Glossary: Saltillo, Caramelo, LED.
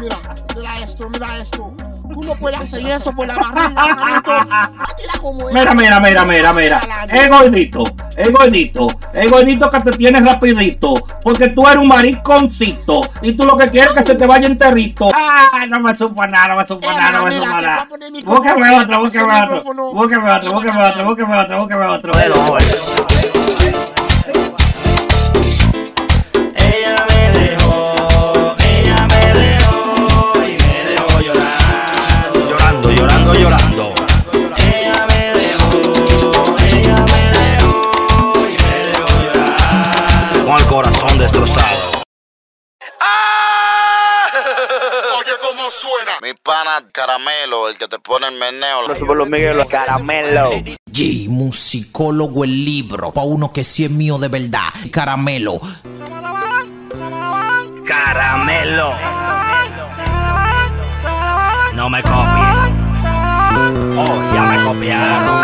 Mira esto. Tú no puedes hacer eso por la barriga, manito. Mira. Es gordito que te tienes rapidito. Porque tú eres un mariconcito. Y tú lo que quieres es que se te vaya enterrito. Ah, no me supa nada. Búscame otro. Llorando. Ella me dejó. Con el corazón destrozado. ¡Ah! Oye, ¿cómo suena? Mi pana Caramelo, el que te pone el meneo. Caramelo. G, musicólogo el libro. Pa' uno que sí es mío de verdad. Caramelo. Caramelo. No me copies. Oh, ya me copiaron.